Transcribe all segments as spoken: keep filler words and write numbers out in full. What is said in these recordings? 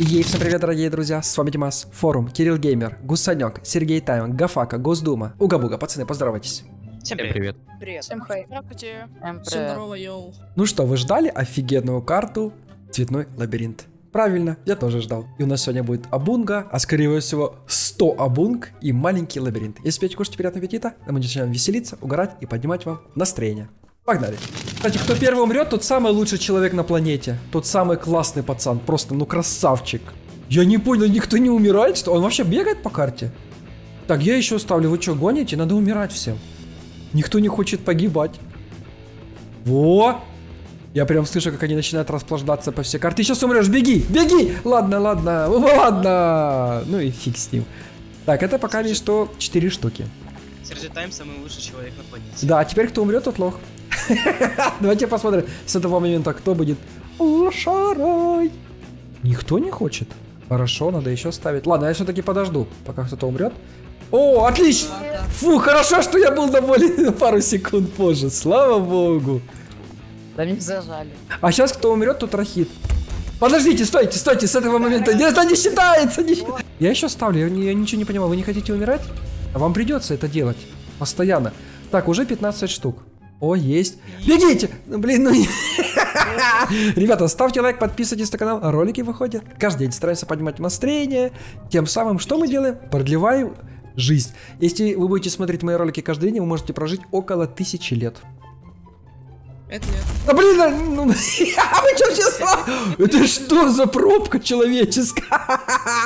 Ей, всем привет, дорогие друзья, с вами Димас, Форум, Кирилл Геймер, Гусанек, Сергей Тайм, Гафака, Госдума, Угабуга, пацаны, поздоровайтесь. Всем привет. Привет. Всем хай. Здравствуйте. Всем. Ну что, вы ждали офигенную карту «Цветной лабиринт»? Правильно, я тоже ждал. И у нас сегодня будет обунга, а скорее всего сто обунг и маленький лабиринт. Если печь, кушайте, приятного аппетита, а мы начинаем веселиться, угорать и поднимать вам настроение. Погнали. Кстати, кто первый умрет, тот самый лучший человек на планете. Тот самый классный пацан. Просто, ну, красавчик. Я не понял, никто не умирает? Что? Он вообще бегает по карте? Так, я еще ставлю. Вы что, гоните? Надо умирать всем. Никто не хочет погибать. Во! Я прям слышу, как они начинают расплаждаться по всей карте. Ты сейчас умрешь, беги! Беги! Ладно, ладно, ладно. Ну и фиг с ним. Так, это пока лишь что четыре штуки. Сергей Тайм самый лучший человек на планете. Да, теперь кто умрет, тот лох. Давайте посмотрим с этого момента, кто будет лошарой. Никто не хочет. Хорошо, надо еще ставить. Ладно, я все-таки подожду, пока кто-то умрет. О, отлично! Фу, хорошо, что я был доволен пару секунд позже. Слава богу. Да не зажали. А сейчас кто умрет, тот рахит. Подождите, стойте, стойте, с этого момента. Нет, это не считается. Не... Я еще ставлю, я, я ничего не понимаю. Вы не хотите умирать? А вам придется это делать. Постоянно. Так, уже пятнадцать штук. О, есть. Бегите! Ну, блин, ну... Ребята, ставьте лайк, подписывайтесь на канал. Ролики выходят каждый день. Стараемся поднимать настроение. Тем самым, что мы делаем? Продлеваем жизнь. Если вы будете смотреть мои ролики каждый день, вы можете прожить около тысячи лет. Это нет. Да блин, ну... Это что за пробка человеческая?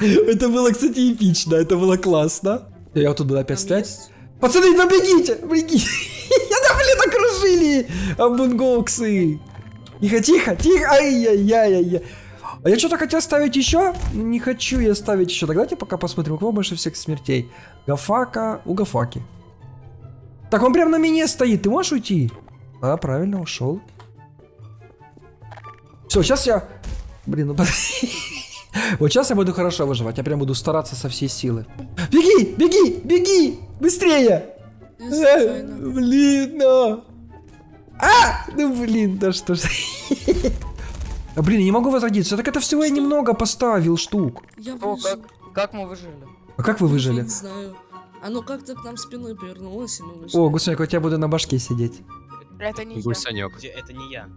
Это было, кстати, эпично. Это было классно. Я вот тут буду опять стоять. Пацаны, ну бегите! Бегите! Блин, окружили! Обунгоксы! Тихо, тихо, тихо! Ай-яй-яй-яй-яй! А я что-то хотел ставить еще? Не хочу я ставить еще. Так, давайте пока посмотрим, у кого больше всех смертей. Гафака у Гафаки. Так, он прям на меня стоит. Ты можешь уйти? А, правильно, ушел. Все, сейчас я... Блин, ну... Вот сейчас я буду хорошо выживать. Я прям буду стараться со всей силы. Беги, беги, беги! Быстрее! А, блин, ну... А! Ну, блин, да что ж... А, блин, я не могу возродиться. Так это всего я немного поставил штук. Я О, как, как мы выжили? А как вы выжили? Я не знаю. Оно как-то к нам спиной повернулось. О, Гусанек, у тебя буду на башке сидеть. Это не Гусанек. Я. Это не я.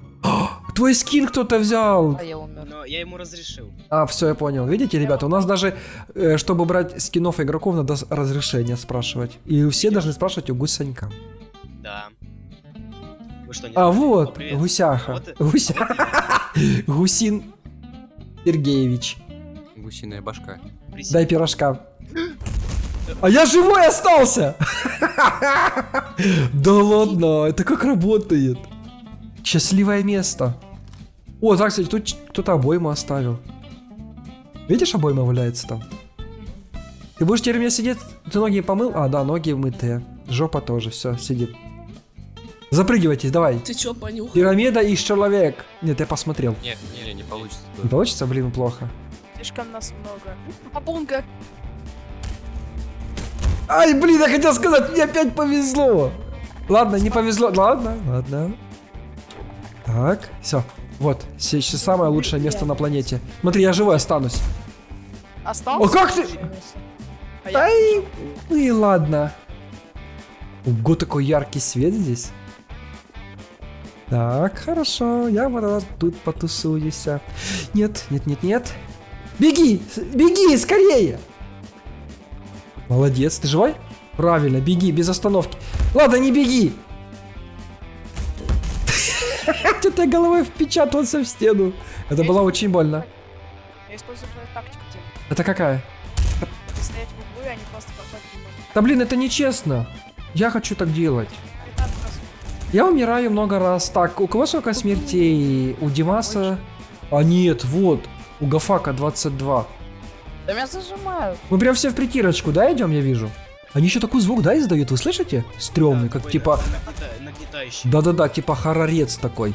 Твой скин кто-то взял. А я умер. Но я ему разрешил. А, все, я понял. Видите, я ребята, умер. У нас даже, э, чтобы брать скинов игроков, надо разрешение спрашивать. И все я. Должны спрашивать у Гусанька. Да. Вы что, не а знаете? Вот, О, Гусяха. Вот, Гуся... вот Гусин Сергеевич. Гусиная башка. Присед... Дай пирожка. А я живой остался! Да ладно, это как работает? Счастливое место. О, так, кстати, тут кто-то обойму оставил. Видишь, обойма валяется там? Ты будешь теперь у меня сидеть? Ты ноги помыл? А, да, ноги мытые. Жопа тоже, все, сидит. Запрыгивайтесь, давай. Ты чё, понюхал? Пирамида и человек. Нет, я посмотрел. Нет, не, не получится. Не получится? Блин, плохо. Слишком нас много. Обунга. Ай, блин, я хотел сказать, мне опять повезло. Ладно, не повезло. Ладно, ладно. Так, все. Вот, сейчас самое лучшее место на планете. Смотри, я живой останусь. Остался? О, как ты? А я... Ай, ну и ладно. Ого, такой яркий свет здесь. Так, хорошо, я вот тут потусуюсь. Нет, нет, нет, нет. Беги, беги, скорее. Молодец, ты живой? Правильно, беги, без остановки. Ладно, не беги. Что-то я головой впечатался в стену. Это было очень больно. Я использую твою тактику. Это какая? Стоять в углу, и они просто попадают. Да блин, это нечестно. Я хочу так делать. Я умираю много раз. Так, у кого сколько смертей? У Димаса... А нет, вот. У Гафака двадцать два. Да меня зажимают. Мы прям все в притирочку, да, идем, я вижу? Они еще такой звук, да, издают, вы слышите? Стремный, как типа... Да-да-да, типа хоррорец такой.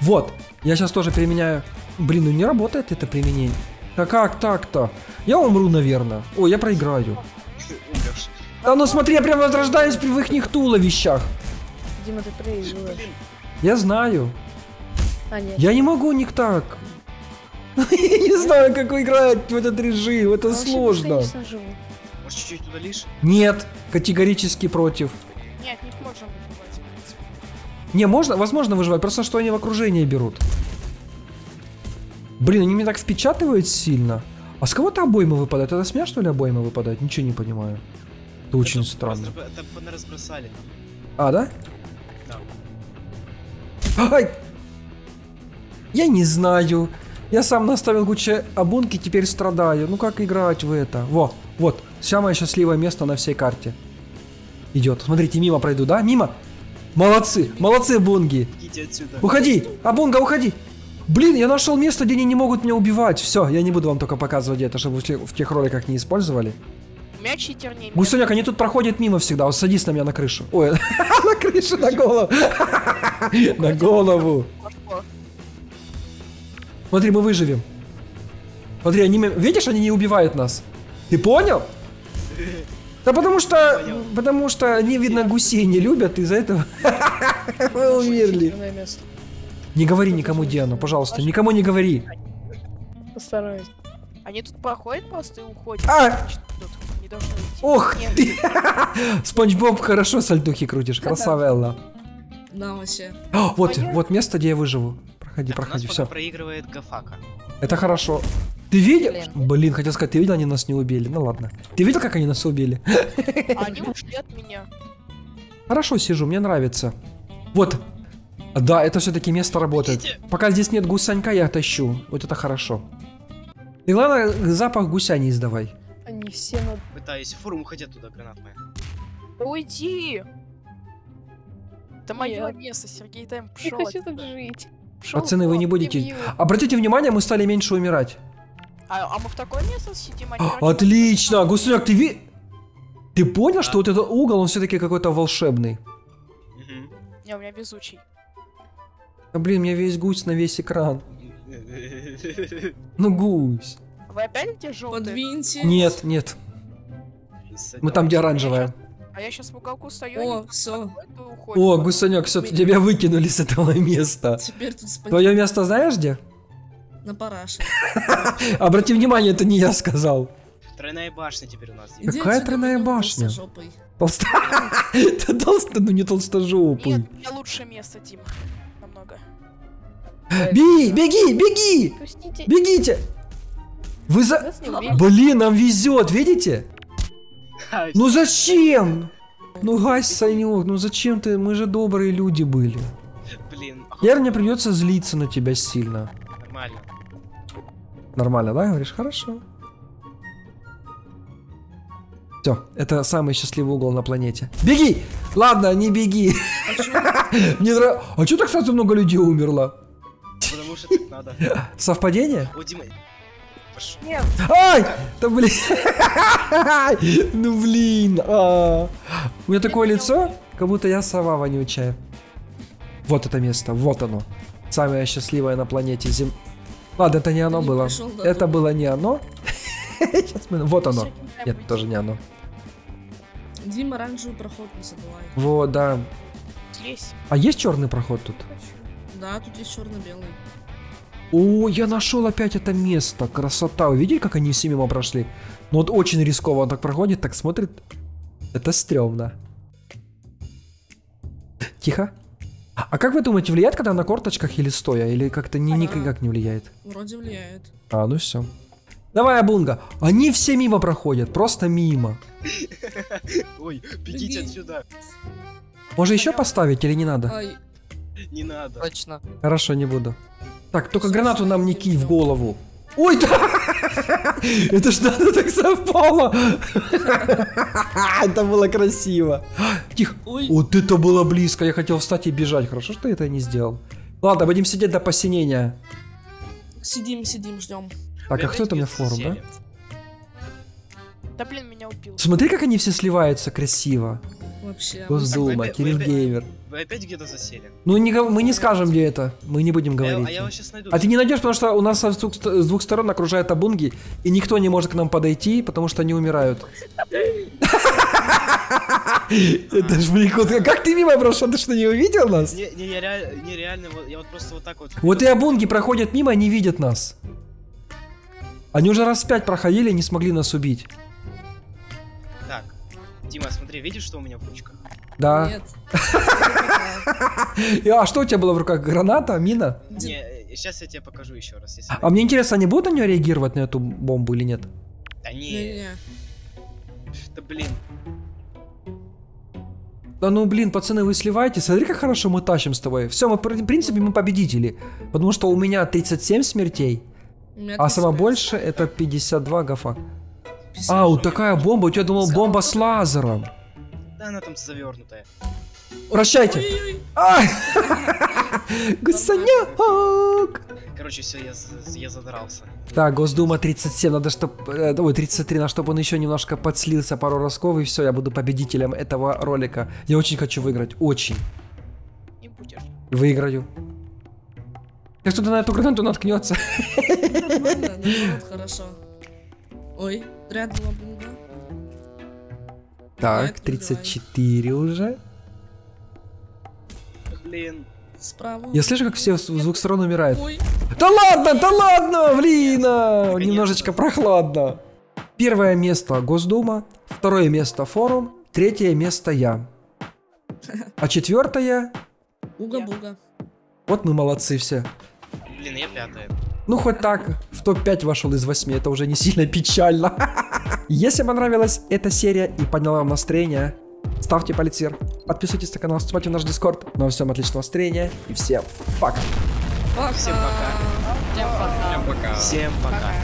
Вот, я сейчас тоже применяю... Блин, ну не работает это применение. А как так-то? Я умру, наверное. О, я проиграю. Да ну смотри, я прям возрождаюсь при их туловищах. Дима, ты проигрываешь. Я знаю. Я не могу у них так... Я не знаю, как играть в этот режим, это сложно. Может, чуть-чуть удалишь? Нет, категорически против. Нет, не можно выживать, в принципе. Не, можно, возможно выживать, просто что они в окружение берут. Блин, они меня так впечатывают сильно. А с кого-то обоймы выпадают? Это с меня, что ли, обоймы выпадают? Ничего не понимаю. Это очень это странно. Это разбросали. А, да? Да. Ай! Я не знаю. Я сам наставил кучу обунки, теперь страдаю. Ну как играть в это? Во, вот. Самое счастливое место на всей карте. Идет. Смотрите, мимо пройду, да? Мимо? Молодцы. Молодцы, обунги. Уходи. Обунга, уходи. Блин, я нашел место, где они не могут меня убивать. Все, я не буду вам только показывать это, чтобы в тех роликах не использовали. Мяч и терней. Гусенек, они тут проходят мимо всегда. Вот садись на меня на крышу. Ой, на крышу, на голову. На голову. Смотри, мы выживем. Смотри, они... Видишь, они не убивают нас. Ты понял? Да потому что... Потому что они, видно, гусей не любят, из-за этого... Мы умерли. Не говори никому, Диану, пожалуйста, никому не говори. Постараюсь. Они тут проходят просто и уходят. А! Ох ты! Спанч Боб, хорошо сальтухи крутишь, красавелла. Да, вообще. Вот, вот место, где я выживу. Проходи, проходи, все. Проигрывает Гафака. Это хорошо. Ты видел? Блин, хотел сказать, ты видел, они нас не убили. Ну ладно. Ты видел, как они нас убили? Они ушли от меня. Хорошо сижу, мне нравится. Вот. Да, это все-таки место работает. Видите? Пока здесь нет гусанька, я тащу. Вот это хорошо. И главное, запах гуся не издавай. Они все на... Пытаюсь, фурум, уходи туда, гранат моя. Уйди! Это мое место, Сергей, там пошел. Я хочу тут жить. Пшел, пацаны, вы не будете... Бью. Обратите внимание, мы стали меньше умирать. А, а мы в такое место сидим? А отлично! Гусенек, ты ви... Ты понял, да, что вот этот угол, он все-таки какой-то волшебный? Угу. Не, у меня везучий. А, блин, у меня весь гусь на весь экран. Ну, гусь. Вы опять где желтые? Подвиньте. Нет, нет. Мы там, где оранжевая. А я сейчас в уголку стою. О, все. О, гусенек, все, тебя выкинули с этого места. Теперь тут спать. Твое место знаешь где? На параше. Обрати внимание, это не я сказал. Тройная башня теперь у нас есть. Какая тройная башня? Толстожопый. Ну, не толстожопый. Нет, у меня лучшее место, Тим. Беги, беги, беги! Пустите. Бегите! Вы за... Блин, нам везет, видите? Ну зачем? Ну гась, Санек, ну зачем ты? Мы же добрые люди были. Блин. Я, мне придется злиться на тебя сильно. Нормально. Нормально, да? Говоришь, хорошо. Все, это самый счастливый угол на планете. Беги! Ладно, не беги. А что так сразу много людей умерло? Потому что так надо. Совпадение? О, Дима. Нет. Ай! Да блин. Ну блин. А. У меня такое лицо, как будто я сова вонючая. Вот это место, вот оно. Самое счастливое на планете Зем... Ладно, это не оно было. Это было не оно. Вот оно. Нет, тоже не оно. Дима, оранжевый проход не забывай. Вот, да. А есть черный проход тут? Да, тут есть черно-белый. О, я нашел опять это место. Красота. Увидели, как они все мимо прошли? Ну вот очень рискованно так проходит, так смотрит. Это стрёмно. Тихо. А как вы думаете, влияет, когда на корточках или стоя? Или как-то не, никак не влияет? Вроде влияет. А, ну все. Давай, Обунга. Они все мимо проходят. Просто мимо. Ой, бегите отсюда. Может еще поставить или не надо? Не надо. Точно. Хорошо, не буду. Так, только гранату нам не кинь в голову. Ой, да! Это ж надо так совпало! Это было красиво. Тихо. Вот это было близко. Я хотел встать и бежать. Хорошо, что я это не сделал. Ладно, будем сидеть до посинения. Сидим, сидим, ждем. Так, а кто это на форум, да? Да блин, меня убил. Смотри, как они все сливаются красиво. Вообще. Госдума, Кирилл Геймер. Вы опять где-то засели? Ну не, мы не скажем, где это. Мы не будем говорить. А, я его сейчас найду. А ты не найдешь, потому что у нас с двух, с двух сторон окружают обунги, и никто не может к нам подойти, потому что они умирают. Это ж прикольно. Как ты мимо прошел? Ты что, не увидел нас? Не, я реально, я вот просто вот так вот. Вот и обунги проходят мимо, они видят нас. Они уже раз пять проходили и не смогли нас убить. Так, Дима, смотри, видишь, что у меня в ручках? Да. Нет. А что у тебя было в руках? Граната, мина? Не, сейчас я тебе покажу еще раз. А мне интересно, они будут на нее реагировать, на эту бомбу, или нет? Да не. Да блин. Да ну блин, пацаны, вы сливаете. Смотри, как хорошо мы тащим с тобой. Все, мы, в принципе, мы победители. Потому что у меня тридцать семь смертей. А сама больше это пятьдесят два гафа. А, вот такая бомба. У тебя думал бомба с лазером. Да, она там завернутая. Прощайте. Гусаняк. Короче, все, я задрался. Так, Госдума тридцать семь, надо чтобы... Ой, тридцать три, на чтобы он еще немножко подслился пару разков, и все, я буду победителем этого ролика. Я очень хочу выиграть, очень. Не будешь. Выиграю. Как кто-то на эту гранату наткнется. Нормально, наоборот, хорошо. Ой, рядом Обунга. Так, тридцать четыре уже. Блин. Справа. Я слышу, как все с двух сторон умирают. Ой. Да ладно, да ладно, блин! Немножечко прохладно. Первое место Госдума, второе место форум, третье место я. А четвертое... Угабуга. Вот мы молодцы все. Блин, я пятая. Ну хоть так, в топ пять вошел из восьми, это уже не сильно печально. Если понравилась эта серия и подняла вам настроение, ставьте палец вверх, подписывайтесь на канал, вступайте в наш дискорд. Ну а всем отличного настроения и всем пока. Пока. Всем пока. Всем пока. Всем пока.